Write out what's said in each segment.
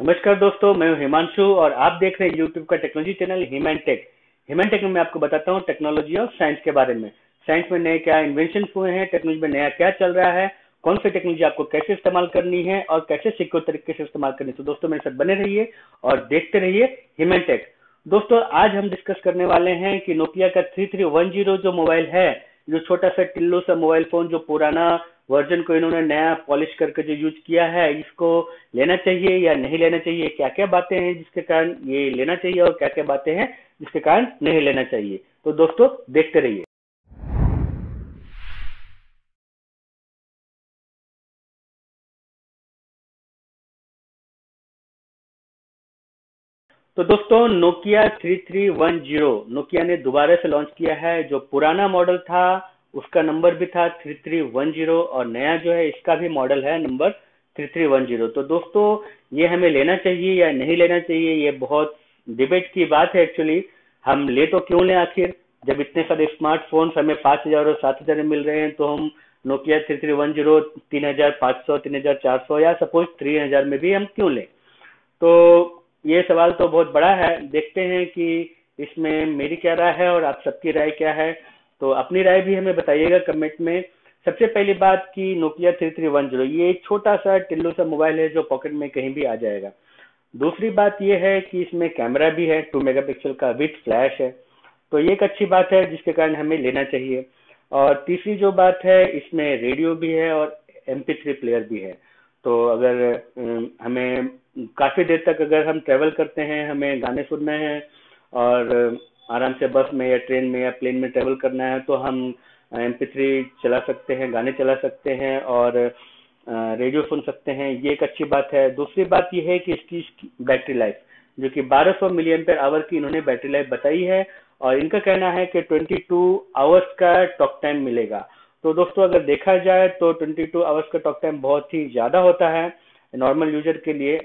नमस्कार दोस्तों, मैं हूं हिमांशु और आप देख रहे हैं YouTube का technology channel Heman take. Heman take में मैं आपको बताता हूं टेक्नोलॉजी और साइंस के बारे में। साइंस में नए क्या इन्वेंशन हुए हैं, टेक्नोलॉजी में नया क्या चल रहा है, कौन सी टेक्नोलॉजी आपको कैसे इस्तेमाल करनी है और कैसे सिक्योर तरीके से इस्तेमाल करनी है। तो दोस्तों मेरे साथ बने रहिए और देखते रहिए हेमन टेक। दोस्तों आज हम डिस्कस करने वाले हैं कि नोकिया का 3310 जो मोबाइल है, जो छोटा सा टिल्लो सा मोबाइल फोन, जो पुराना वर्जन को इन्होंने नया पॉलिश करके जो यूज किया है, इसको लेना चाहिए या नहीं लेना चाहिए, क्या क्या बातें हैं जिसके कारण ये लेना चाहिए और क्या क्या बातें हैं जिसके कारण नहीं लेना चाहिए। तो दोस्तों देखते रहिए। तो दोस्तों नोकिया 3310 नोकिया ने दोबारा से लॉन्च किया है। जो पुराना मॉडल था उसका नंबर भी था 3310 और नया जो है इसका भी मॉडल है नंबर 3310। तो दोस्तों ये हमें लेना चाहिए या नहीं लेना चाहिए, ये बहुत डिबेट की बात है। एक्चुअली हम ले तो क्यों लें आखिर, जब इतने सारे स्मार्टफोन्स हमें 5000 और 7000 में मिल रहे हैं, तो हम नोकिया 3310 3500, 3400 या सपोज 3000 में भी हम क्यों लें। तो ये सवाल तो बहुत बड़ा है। देखते हैं कि इसमें मेरी क्या राय है और आप सबकी राय क्या है, तो अपनी राय भी हमें बताइएगा कमेंट में। सबसे पहली बात कि नोकिया 3310 ये एक छोटा सा टिल्लो सा मोबाइल है जो पॉकेट में कहीं भी आ जाएगा। दूसरी बात ये है कि इसमें कैमरा भी है 2 मेगापिक्सल का विद फ्लैश है, तो ये एक अच्छी बात है जिसके कारण हमें लेना चाहिए। और तीसरी जो बात है, इसमें रेडियो भी है और MP3 प्लेयर भी है। तो अगर हमें काफ़ी देर तक अगर हम ट्रेवल करते हैं, हमें गाने सुनना है और आराम से बस में या ट्रेन में या प्लेन में ट्रेवल करना है, तो हम MP3 चला सकते हैं, गाने चला सकते हैं और रेडियो सुन सकते हैं, ये एक अच्छी बात है। दूसरी बात यह है कि इसकी बैटरी लाइफ जो कि 1200 मिलियमपेयर आवर की इन्होंने बैटरी लाइफ बताई है और इनका कहना है कि 22 आवर्स का टॉक टाइम मिलेगा। तो दोस्तों अगर देखा जाए तो 22 आवर्स का टॉक टाइम बहुत ही ज़्यादा होता है नॉर्मल यूजर के लिए।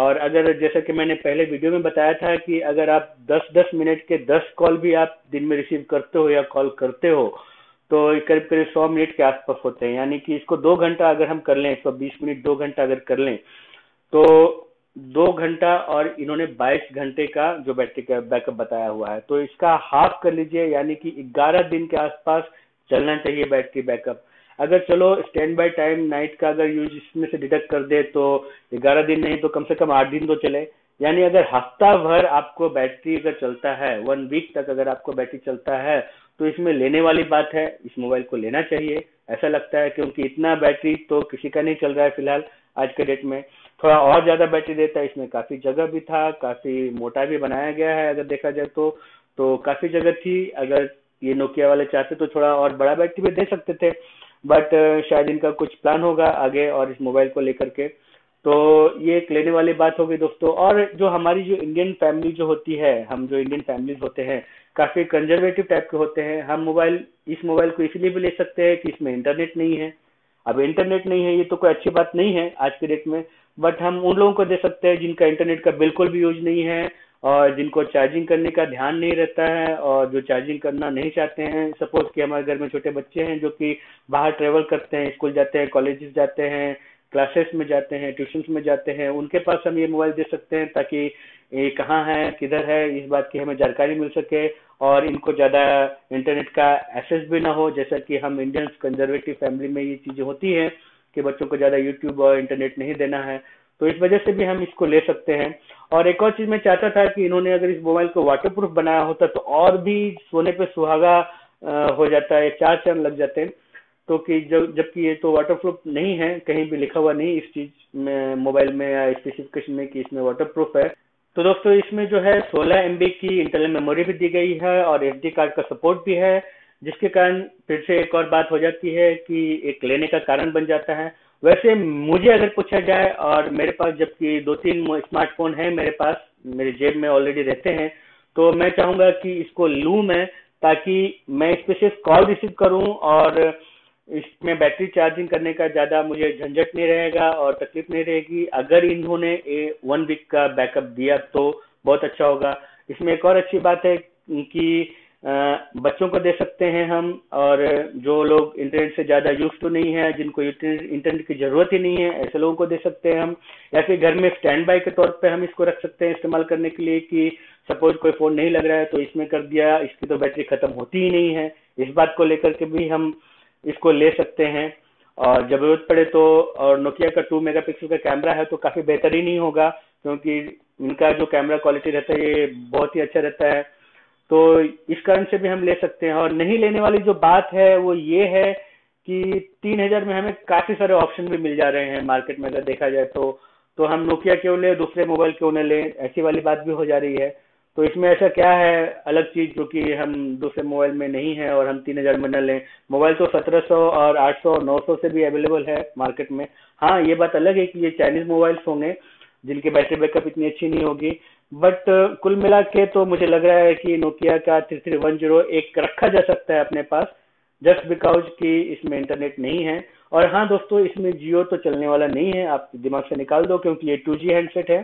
और अगर जैसा कि मैंने पहले वीडियो में बताया था कि अगर आप 10-10 मिनट के 10 कॉल भी आप दिन में रिसीव करते हो या कॉल करते हो, तो करीब करीब 100 मिनट के आसपास होते हैं। यानी कि इसको 2 घंटा अगर हम कर लें, 120 मिनट 2 घंटा अगर कर लें, तो 2 घंटा और इन्होंने 22 घंटे का जो बैटरी का बैकअप बताया हुआ है, तो इसका हाफ कर लीजिए, यानी कि 11 दिन के आसपास चलना चाहिए बैटरी बैकअप। अगर चलो स्टैंड बाय टाइम नाइट का अगर यूज इसमें से डिडक्ट कर दे तो 11 दिन नहीं तो कम से कम 8 दिन तो चले। यानी अगर हफ्ता भर आपको बैटरी अगर चलता है, 1 वीक तक अगर आपको बैटरी चलता है, तो इसमें लेने वाली बात है, इस मोबाइल को लेना चाहिए ऐसा लगता है, क्योंकि इतना बैटरी तो किसी का नहीं चल रहा है फिलहाल आज के डेट में। थोड़ा और ज़्यादा बैटरी देता है, इसमें काफ़ी जगह भी था, काफ़ी मोटा भी बनाया गया है अगर देखा जाए तो काफ़ी जगह थी। अगर ये नोकिया वाले चाहते तो थोड़ा और बड़ा बैटरी भी दे सकते थे, बट शायद इनका कुछ प्लान होगा आगे और इस मोबाइल को लेकर के। तो ये एक लेने वाली बात होगी दोस्तों। और जो हमारी जो इंडियन फैमिली जो होती है, हम जो इंडियन फैमिलीज होते हैं काफ़ी कंजर्वेटिव टाइप के होते हैं, हम इस मोबाइल को इसलिए भी ले सकते हैं कि इसमें इंटरनेट नहीं है। अब इंटरनेट नहीं है ये तो कोई अच्छी बात नहीं है आज के डेट में, बट हम उन लोगों को दे सकते हैं जिनका इंटरनेट का बिल्कुल भी यूज नहीं है और जिनको चार्जिंग करने का ध्यान नहीं रहता है और जो चार्जिंग करना नहीं चाहते हैं। सपोज कि हमारे घर में छोटे बच्चे हैं जो कि बाहर ट्रेवल करते हैं, स्कूल जाते हैं, कॉलेजेस जाते हैं, क्लासेस में जाते हैं, ट्यूशंस में जाते हैं, उनके पास हम ये मोबाइल दे सकते हैं ताकि ये कहाँ है किधर है इस बात की हमें जानकारी मिल सके और इनको ज़्यादा इंटरनेट का एक्सेस भी ना हो। जैसा कि हम इंडियन कंजर्वेटिव फैमिली में ये चीज़ें होती हैं कि बच्चों को ज़्यादा यूट्यूब और इंटरनेट नहीं देना है, तो इस वजह से भी हम इसको ले सकते हैं। और एक और चीज़ मैं चाहता था कि इन्होंने अगर इस मोबाइल को वाटरप्रूफ बनाया होता तो और भी सोने पे सुहागा हो जाता है, 4 चांद लग जाते हैं। तो कि जबकि ये तो वाटरप्रूफ नहीं है, कहीं भी लिखा हुआ नहीं इस चीज़ में मोबाइल में या स्पेसिफिकेशन में कि इसमें वाटरप्रूफ है। तो दोस्तों इसमें जो है 16 MB की इंटरनल मेमोरी भी दी गई है और SD कार्ड का सपोर्ट भी है, जिसके कारण फिर से एक और बात हो जाती है कि एक लेने का कारण बन जाता है। वैसे मुझे अगर पूछा जाए, और मेरे पास जबकि 2-3 स्मार्टफोन है मेरे पास, मेरे जेब में ऑलरेडी रहते हैं, तो मैं चाहूँगा कि इसको लूँ मैं, ताकि मैं इस पर सिर्फ कॉल रिसीव करूँ और इसमें बैटरी चार्जिंग करने का ज़्यादा मुझे झंझट नहीं रहेगा और तकलीफ नहीं रहेगी। अगर इन्होंने 1 वीक का बैकअप दिया तो बहुत अच्छा होगा। इसमें एक और अच्छी बात है कि बच्चों को दे सकते हैं हम, और जो लोग इंटरनेट से ज़्यादा यूज तो नहीं है, जिनको इंटरनेट की ज़रूरत ही नहीं है, ऐसे लोगों को दे सकते हैं हम। या फिर घर में स्टैंड बाय के तौर पे हम इसको रख सकते हैं इस्तेमाल करने के लिए कि सपोज कोई फ़ोन नहीं लग रहा है तो इसमें कर दिया, इसकी तो बैटरी ख़त्म होती ही नहीं है, इस बात को लेकर के भी हम इसको ले सकते हैं। और ज़रूरत पड़े तो, और नोकिया का 2 मेगापिक्सल का कैमरा है तो काफ़ी बेहतरीन ही होगा, क्योंकि इनका जो कैमरा क्वालिटी रहता है ये बहुत ही अच्छा रहता है, तो इस कारण से भी हम ले सकते हैं। और नहीं लेने वाली जो बात है वो ये है कि 3000 में हमें काफ़ी सारे ऑप्शन भी मिल जा रहे हैं मार्केट में, अगर देखा जाए तो हम नोकिया क्यों लें, दूसरे मोबाइल क्यों न लें, ऐसी वाली बात भी हो जा रही है। तो इसमें ऐसा क्या है अलग चीज़ जो कि हम दूसरे मोबाइल में नहीं है और हम 3000 में न लें। मोबाइल तो 1700 और 800 900 से भी अवेलेबल है मार्केट में। हाँ, ये बात अलग है कि ये चाइनीज़ मोबाइल्स होंगे जिनकी बैटरी बैकअप इतनी अच्छी नहीं होगी, बट कुल मिला के तो मुझे लग रहा है कि नोकिया का 3310 एक रखा जा सकता है अपने पास, जस्ट बिकॉज कि इसमें इंटरनेट नहीं है। और हाँ दोस्तों, इसमें जियो तो चलने वाला नहीं है, आप दिमाग से निकाल दो, क्योंकि ये 2G हैंडसेट है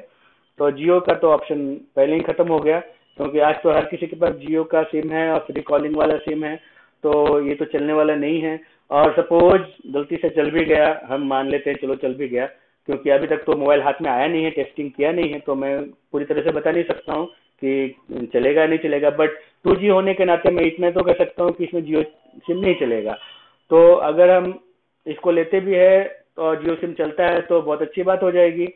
तो जियो का तो ऑप्शन पहले ही खत्म हो गया, क्योंकि आज तो हर किसी के पास जियो का सिम है और फ्री कॉलिंग वाला सिम है, तो ये तो चलने वाला नहीं है। और सपोज गलती से चल भी गया, हम मान लेते हैं चलो चल भी गया, क्योंकि अभी तक तो मोबाइल हाथ में आया नहीं है, टेस्टिंग किया नहीं है, तो मैं पूरी तरह से बता नहीं सकता हूँ कि चलेगा नहीं चलेगा, बट 2G होने के नाते मैं इतना तो कह सकता हूँ कि इसमें जियो सिम नहीं चलेगा। तो अगर हम इसको लेते भी है और जियो सिम चलता है तो बहुत अच्छी बात हो जाएगी,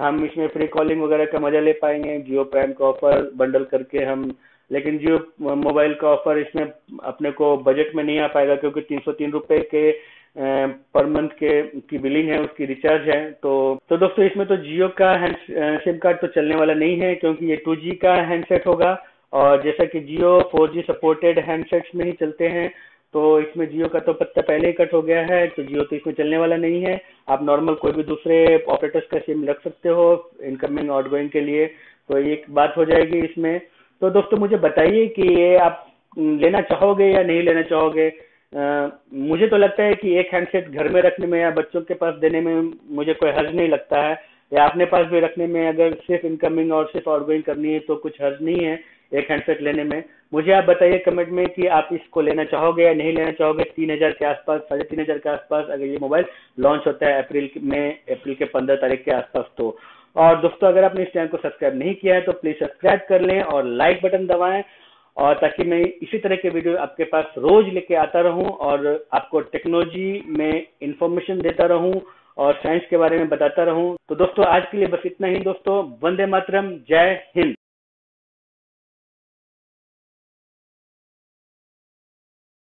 हम इसमें फ्री कॉलिंग वगैरह का मजा ले पाएंगे, जियो प्राइम का ऑफर बंडल करके हम। लेकिन जियो मोबाइल का ऑफर इसमें अपने को बजट में नहीं आ पाएगा, क्योंकि 303 रुपये के पर मंथ की बिलिंग है, उसकी रिचार्ज है। तो दोस्तों इसमें तो जियो का सिम कार्ड तो चलने वाला नहीं है, क्योंकि ये 2G का हैंडसेट होगा, और जैसा कि जियो 4G सपोर्टेड हैंडसेट्स में ही चलते हैं, तो इसमें जियो का तो पत्ता पहले ही कट हो गया है, तो जियो तो इसमें चलने वाला नहीं है। आप नॉर्मल कोई भी दूसरे ऑपरेटर्स का सिम रख सकते हो इनकमिंग आउटगोइंग के लिए, तो एक बात हो जाएगी इसमें। तो दोस्तों मुझे बताइए कि ये आप लेना चाहोगे या नहीं लेना चाहोगे। मुझे तो लगता है कि एक हैंडसेट घर में रखने में या बच्चों के पास देने में मुझे कोई हर्ज नहीं लगता है, या अपने पास भी रखने में अगर सिर्फ इनकमिंग और सिर्फ आउटगोइंग करनी है तो कुछ हर्ज नहीं है एक हैंडसेट लेने में। मुझे आप बताइए कमेंट में कि आप इसको लेना चाहोगे या नहीं लेना चाहोगे। 3000 के आसपास, 3500 के आसपास अगर ये मोबाइल लॉन्च होता है अप्रैल के 15 तारीख के आसपास तो। और दोस्तों अगर आपने इस चैनल को सब्सक्राइब नहीं किया है तो प्लीज सब्सक्राइब कर लें और लाइक बटन दबाएं, और ताकि मैं इसी तरह के वीडियो आपके पास रोज लेके आता रहूं और आपको टेक्नोलॉजी में इंफॉर्मेशन देता रहूं और साइंस के बारे में बताता रहूं। तो दोस्तों आज के लिए बस इतना ही। दोस्तों वंदे मातरम, जय हिंद।